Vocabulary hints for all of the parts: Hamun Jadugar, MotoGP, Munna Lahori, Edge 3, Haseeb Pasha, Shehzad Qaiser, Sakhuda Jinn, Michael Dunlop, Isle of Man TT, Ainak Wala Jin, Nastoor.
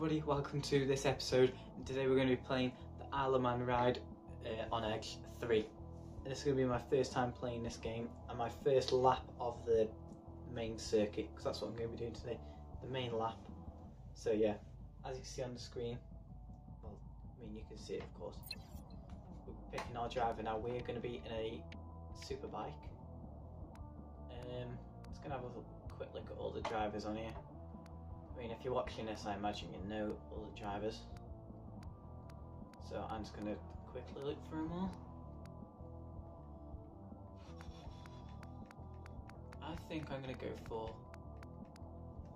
everybody, welcome to this episode. And today we're going to be playing the Isle of Man ride on Edge 3. And this is going to be my first time playing this game and my first lap of the main circuit, because that's what I'm going to be doing today, the main lap. So yeah, as you can see on the screen, well, I mean you can see it of course, we're picking our driver now. We're going to be in a super bike. Just going to have a quick look at all the drivers on here. I mean, if you're watching this, I imagine you know all the drivers. So I'm just going to quickly look through them all. I think I'm going to go for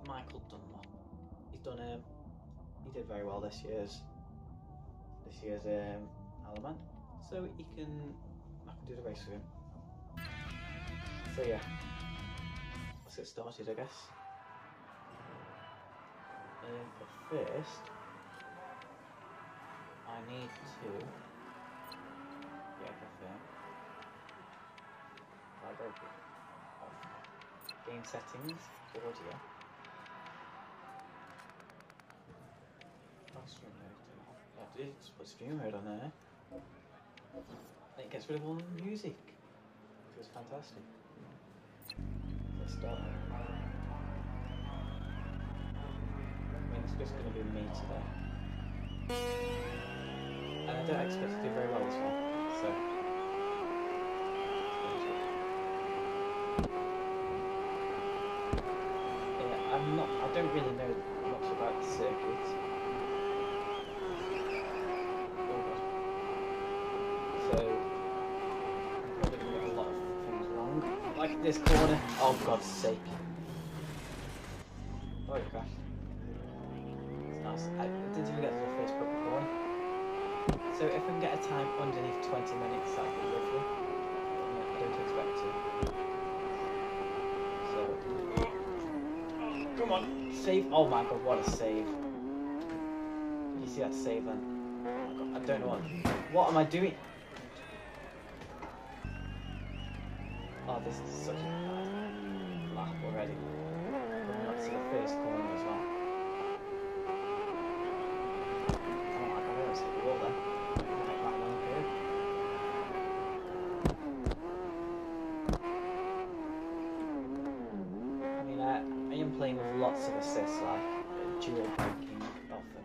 Michael Dunlop. He did very well this year's Isle of Man. So I can do the race with him. So yeah, let's get started, I guess. But first, I need to get everything. I go to game settings, audio. I'll stream mode. I did put stream mode on there. And it gets rid of all the music. It was fantastic. Let's start. It's just going to be me today. And I don't expect to do very well this one, so... Yeah, I don't really know much about the circuit. So... I'm probably going to get a lot of things wrong. Like this corner. Oh, God's sake. Oh, it crashed. I didn't even get to the first proper corner. So if I can get a time underneath 20 minutes, that'd be lovely. I don't expect to. So come on, save! Oh my god, what a save! You see that save then? Oh my god, I don't know what am I doing? Oh, this is such a bad lap already. Coming up to the first corner as well. Lots of assists, like dual banking often.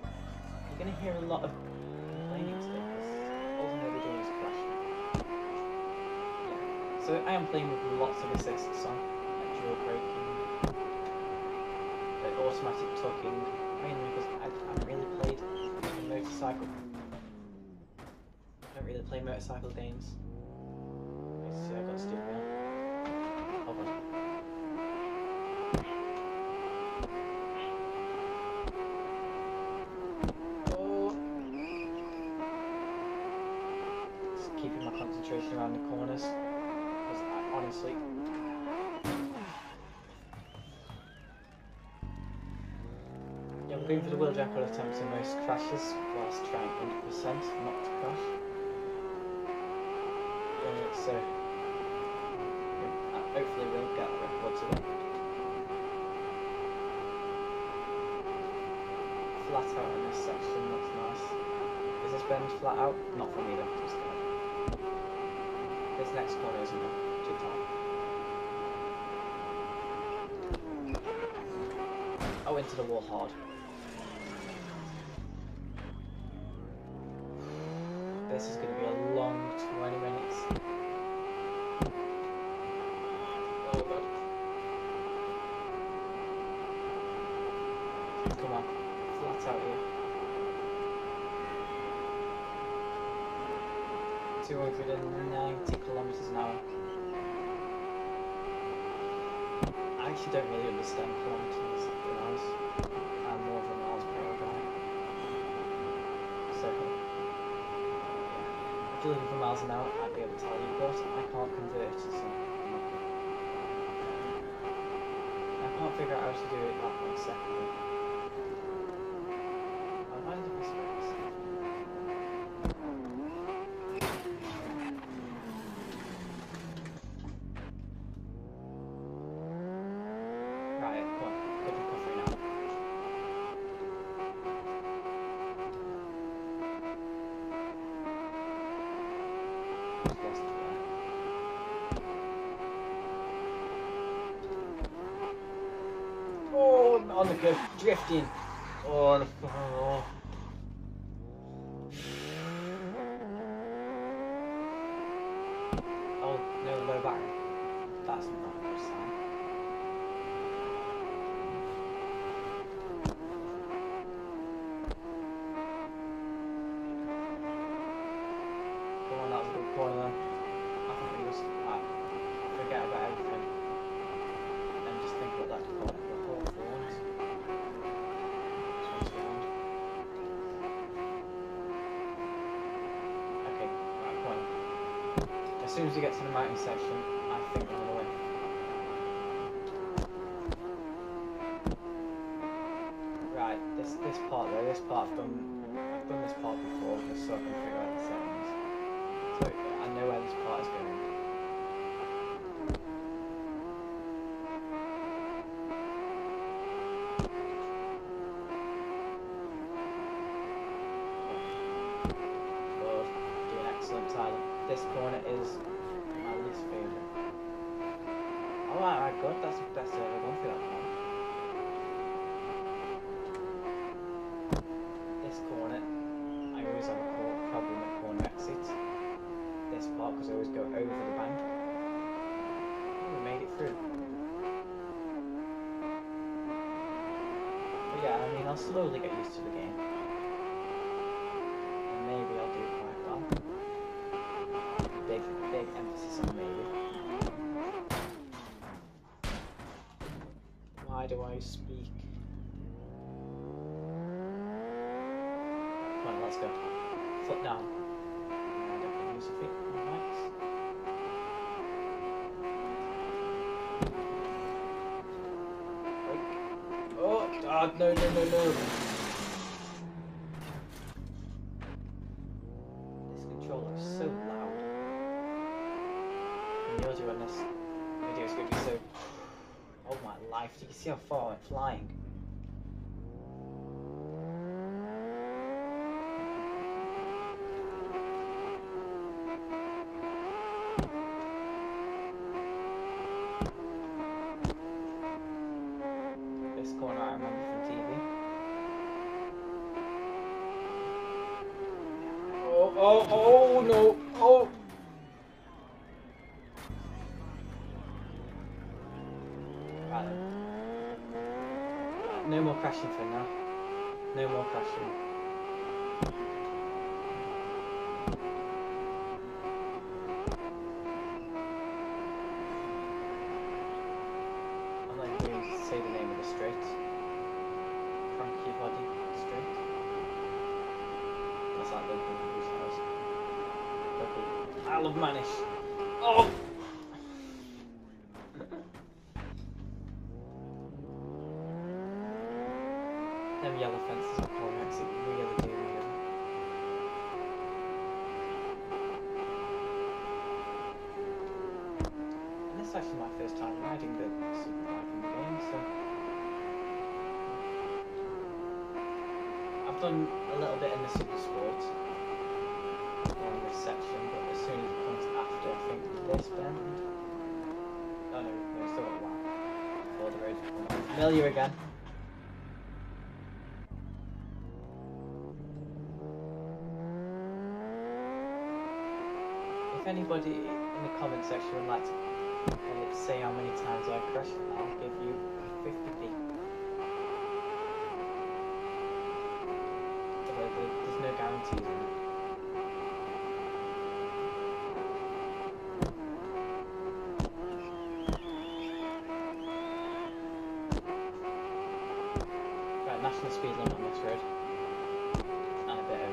You're going to hear a lot of complaining today because all I'm ever doing is crashing. Yeah. So I am playing with lots of assists on, like dual braking, like automatic tucking, mainly because I haven't really played motorcycle. I don't really play motorcycle games. So I've got steering wheel. Hold on. Keeping my concentration around the corners, because honestly, yeah, I'm going for the world record attempt in most crashes whilst trying 100% not to crash. So hopefully we'll get the record today. Flat out in this section, that's nice. Is this bend flat out? Not for me though. Just go. This next corner isn't it? Too tight. Oh, into the wall hard. This is going to be a long 20 minutes. Oh god. Come on, flat out here. 290 kilometers an hour. I actually don't really understand kilometers an hour. I'm more than miles per hour guy. So, yeah. If you're looking for miles an hour, I'd be able to tell you, but I can't convert, so I can't figure out how to do it that 1 second. Right, come on, get the coffee now. on the go, drifting, or oh. Oh no, low back. That's not the sound. Come on, that was a good corner. I think we just forget about everything and just think about that corner. As soon as we get to the mountain section, I think we're going to win. Right, this part though, this part I've done this part before, just so I can figure out the settings. So I know where this part is going. This corner is my least favourite. Oh my god, that's the best I've ever gone through that corner. This corner, I always have a problem at corner exits. This part, because I always go over the bank. Oh, we made it through. But yeah, I mean, I'll slowly get used to the game. And maybe I'll do quite well. Big emphasis on maybe. Why do I speak? Come on, let's go. Foot down. I don't think I use a feet. Nice. Oh, God, no. This controller is so loud. The audio in this video is going to be so... Oh my life, do you see how far I'm flying? This corner I remember from TV. Oh no! Oh! No more crashing for now. No more crashing. I'm not even going to say the name of the street. Frankie Body Street. That's like local news house. Local Isle of Manish. Oh! Them yellow fences are probably exit really do really. And this is actually my first time riding the superbike in the game, so I've done a little bit in the super sport on this section, but as soon as it comes after I think this bend. Oh no, we're still at one. Before the road becomes familiar again. If anybody in the comment section would like to say how many times I crashed, I'll give you 50p. Although there's no guarantees on it. Right, national speed limit on this road. And a bit over.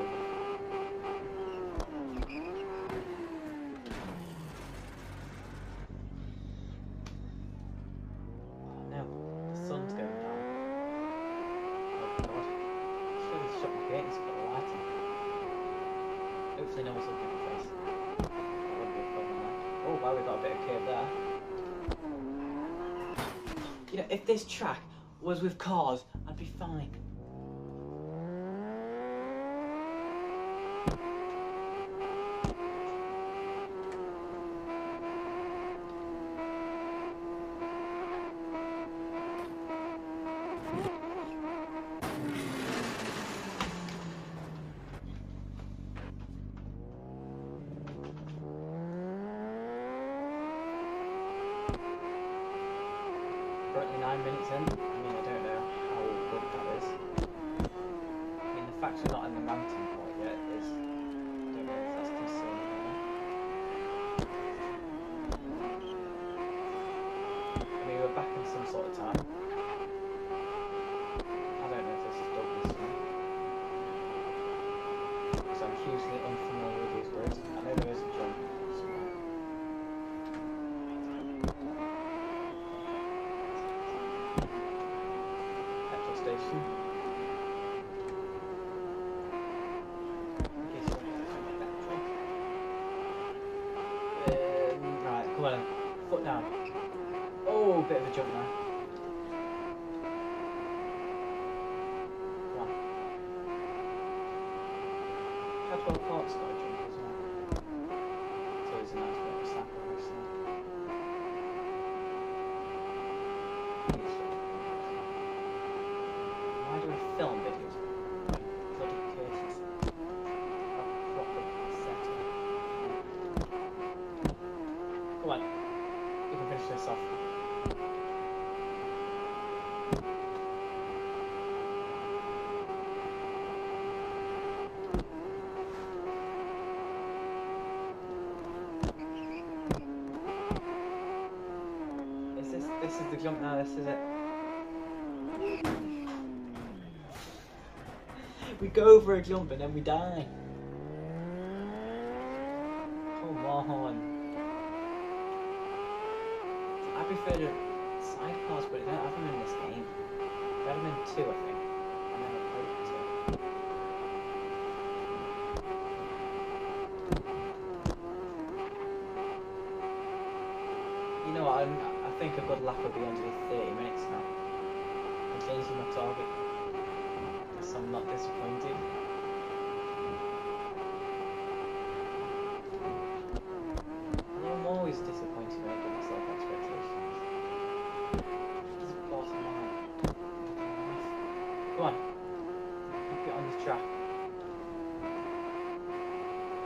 Hopefully no one's looking in the face. That wouldn't be a problem there. Oh wow, we got a bit of curve there. You know, if this track was with cars, I'd be fine. Currently 9 minutes in. I mean, I don't know how good that is. I mean, the fact we're not in the mountain quite yet is, I don't know if that's concerning or not. I mean, we're back in some sort of time. I don't know if this is Douglas now. So I'm hugely unfamiliar with these roads. I know there is a jump. Jump now, this is it. We go for a jump and then we die. Come on. I prefer the side cars, but I don't have them in this game. I've had them in 2, I think. I never played 2. You know what, I think a good lap will be under 30 minutes now. I'm changing my target. Guess I'm not disappointed. I'm always disappointed when I give myself expectations. This is bossing my head. Come on. Keep it on the track.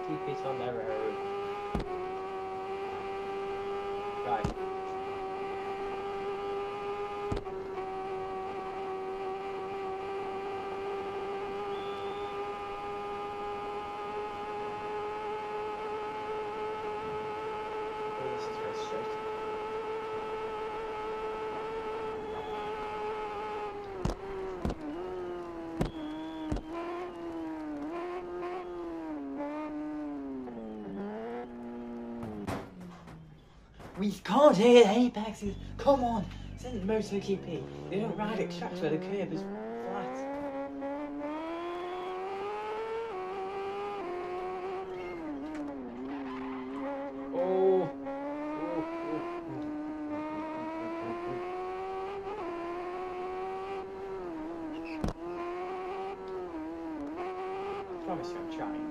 Keep it on the road. Right. We can't hear apexes. Come on, it's in MotoGP. They don't ride at tracks where the curb is flat. Oh, oh, oh. I promise you, I'm trying.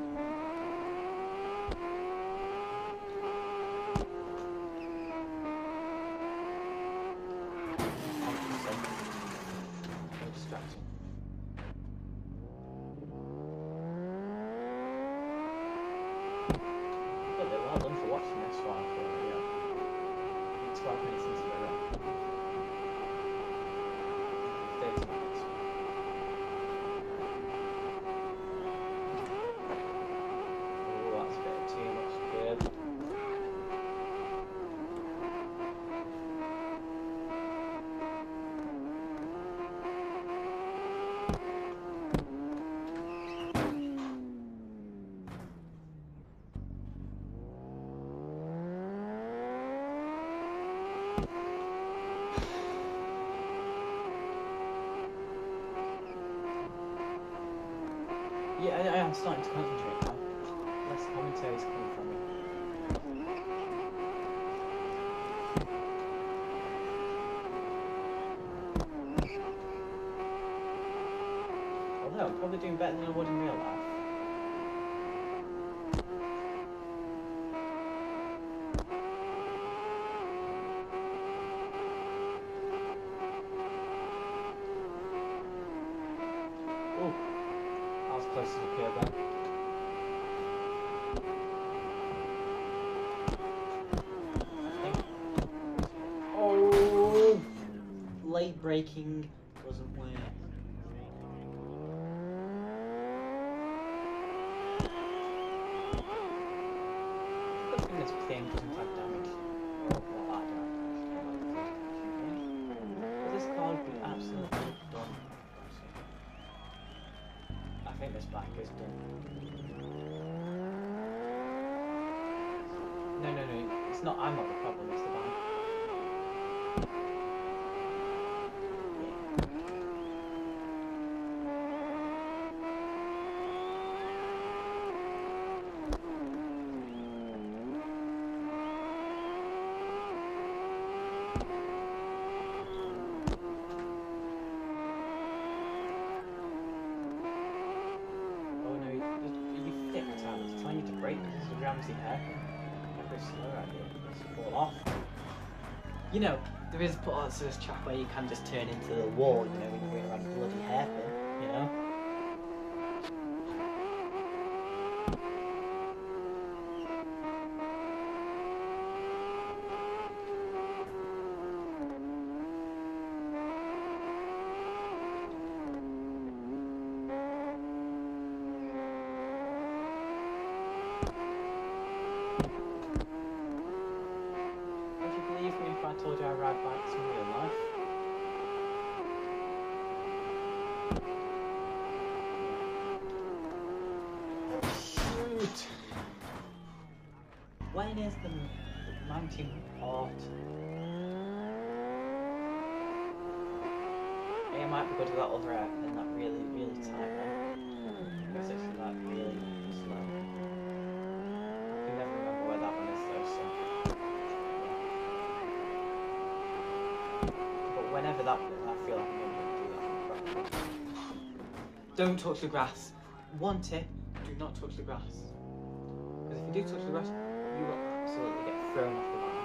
Yeah, I am starting to concentrate now. Less commentary is coming from me. Although I'm probably doing better than I would in real life. braking doesn't work. Good thing this thing doesn't have damage. Well, I don't know. This car would be absolutely done. I think this back is done. No, no, no. It's not. I'm not the problem. It's the back. You know, there is parts of this track where you can just turn into the wall, you know, when you're going around a bloody hairpin, you know? When is the mountain part? It might be good to that other app and that really, really tight one. Because it's like really slow. I can never remember where that one is though, so. But whenever that is, I feel like I'm going to do that properly. Don't touch the grass. One tip, do not touch the grass. Because if you do touch the grass, you will absolutely get thrown off the line.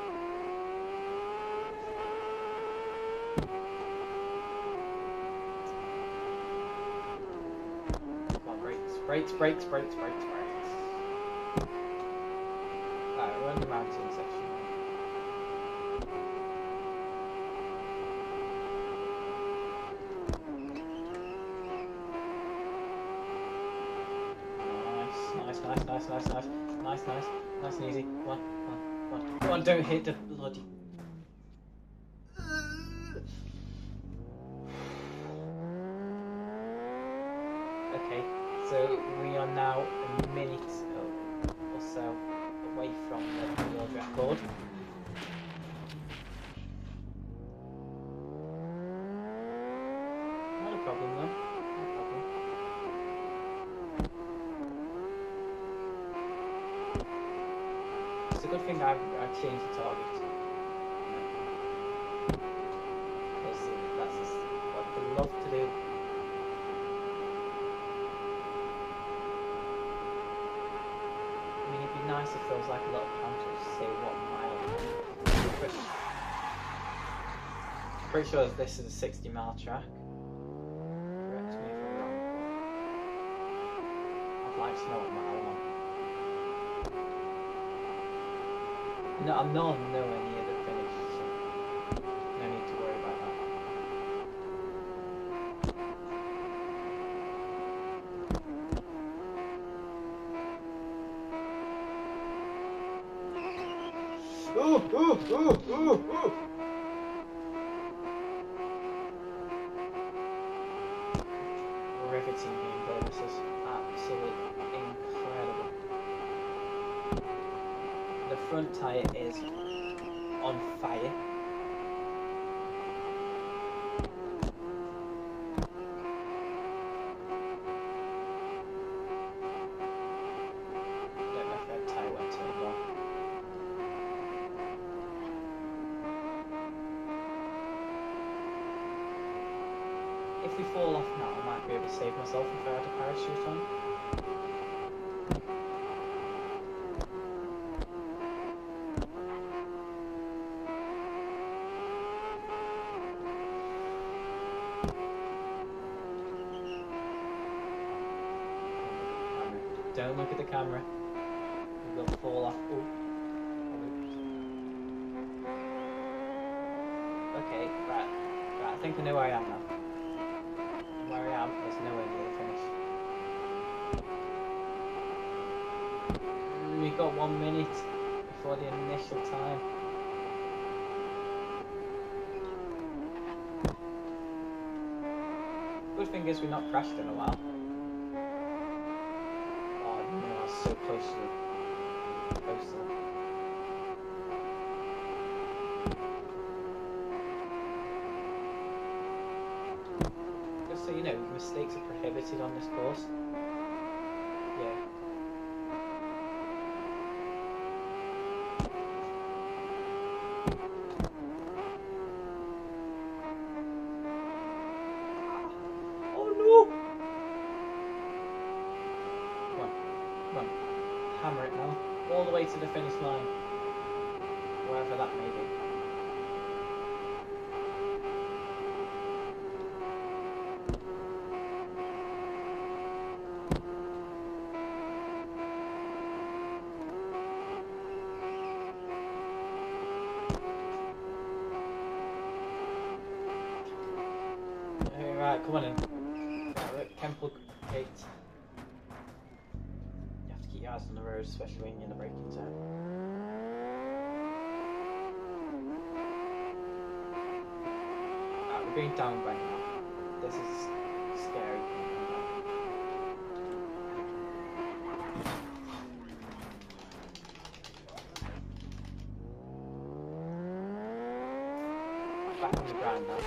Come on, brakes, brakes, brakes, brakes, brakes, brakes. Alright, we're on the mountain section. Nice, nice, nice, nice, nice, nice, nice. Nice and easy. One. Don't hit the bloody. Okay, so we are now a minute or so away from the world record. Not a problem though. Good thing I changed the target. Because that's just what I love to do. I mean, it'd be nice if there was like a lot of counters to say what mile. Pretty sure this is a 60-mile track. Correct me if I'm wrong. I'd like to know what mile I'm on. No, I'm not nowhere near the finish, so no need to worry about that. Ooh, ooh, ooh, ooh, ooh! Riveting game, though, this is absolutely incredible. The front tyre is on fire. If we fall off now, I might be able to save myself if I had a parachute on. Don't look at the camera. You will fall off. Ooh. Okay, right. I think I know where I am now. Where I am, there's no way to finish. We've got 1 minute before the initial time. Good thing is we've not crashed in a while. Oh no, I was so close to the coastline. So you know, mistakes are prohibited on this course. Yeah. Oh no! Come on, come on. Hammer it now. All the way to the finish line. Wherever that may be. Right, come on in. Right, Temple Gate. You have to keep your eyes on the road, especially when you're in the braking zone. Right, we're going down by now. This is scary. Back on the ground now.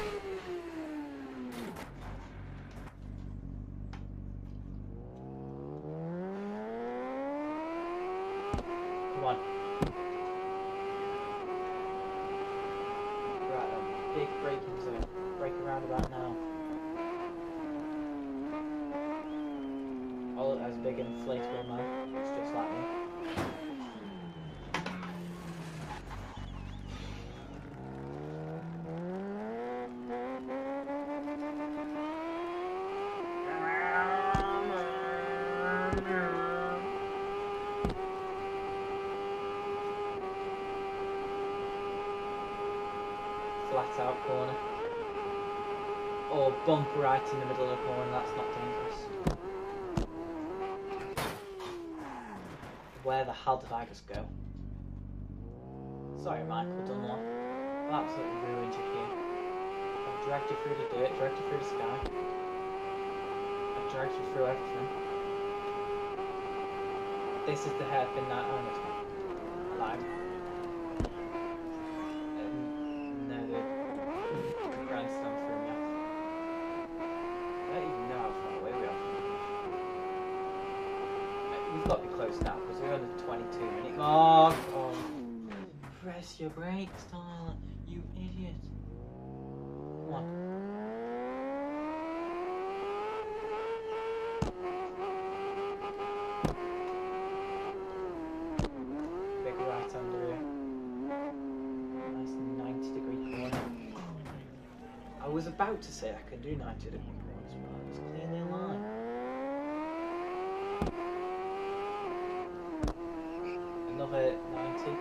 Come on. Right, big braking zone. Braking roundabout now. Oh, look, that's a big inflatable man. Looks just like me. Flat out corner, or bump right in the middle of the corner, that's not dangerous. Where the hell did I just go? Sorry Michael Dunlop, I absolutely ruined you here. I've dragged you through the dirt, dragged you through the sky, I've dragged you through everything. This is the hairpin that I own. I lied. We've got to be close now because we're on the 22-minute mark. Oh, press your brakes, Tyler, you idiot. Come on. Big right under here. Nice 90-degree corner. I was about to say I can do 90-degree corners, but I was clearly lying. Another 90.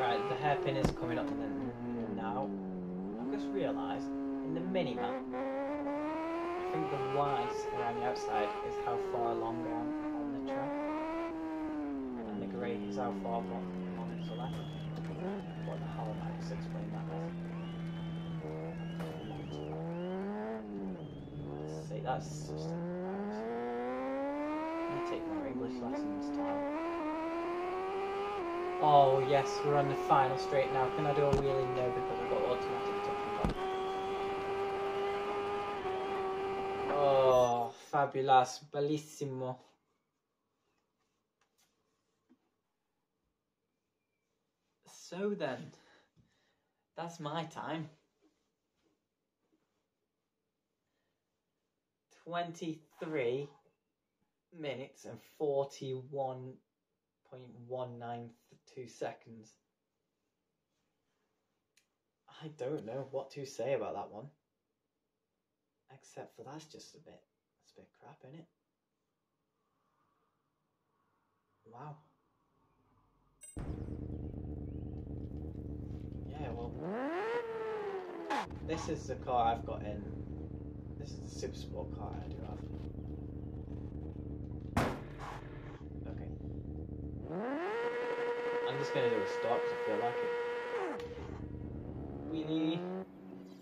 Right, the hairpin is coming up now. I've just realised, in the mini-map, I think the white around the outside is how far along I am on the track. And the grey is how far along to the left. What the hell am I just explaining that as? See, that's just embarrassing. I'm gonna take more English lessons, time. Oh yes, we're on the final straight now. Can I do a wheelie? No, because I've got automatic touching on. Oh, fabulous, bellissimo. So then, that's my time. 23 minutes and 41.192 seconds. I don't know what to say about that one. Except for that's a bit crap, isn't it? Wow. This is the car I've got in. This is the super sport car I do have. Okay. I'm just going to do a stop because I feel like it. Wheelie.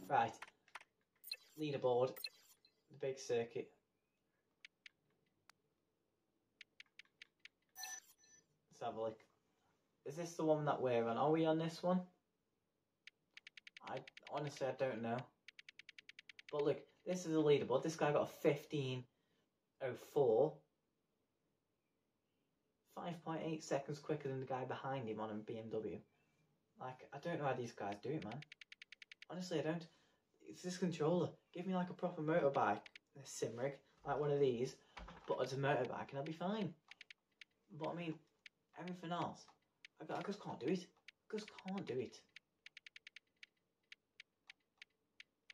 Right. Leaderboard. The big circuit. Let's have a look. Is this the one that we're on? Are we on this one? Honestly, I don't know. But look, this is a leaderboard. This guy got a 15.04. 5.8 seconds quicker than the guy behind him on a BMW. Like, I don't know how these guys do it, man. Honestly, I don't. It's this controller. Give me, like, a proper motorbike. A sim rig. Like one of these. But it's a motorbike and I'll be fine. But, I mean, everything else. I just can't do it. I just can't do it.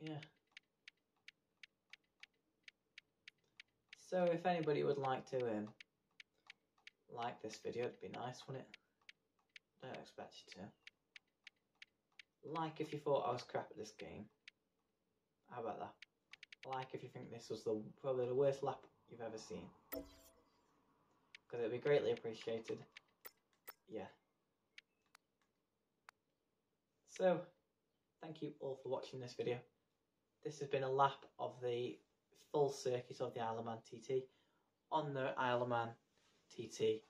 Yeah. So if anybody would like to like this video, it'd be nice, wouldn't it? Don't expect you to. Like if you thought I was crap at this game. How about that? Like if you think this was probably the worst lap you've ever seen. Because it'd be greatly appreciated. Yeah. So, thank you all for watching this video. This has been a lap of the full circuit of the Isle of Man TT on the Isle of Man TT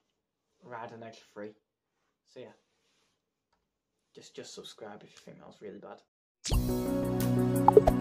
Ride on Edge 3. So yeah, just subscribe if you think that was really bad.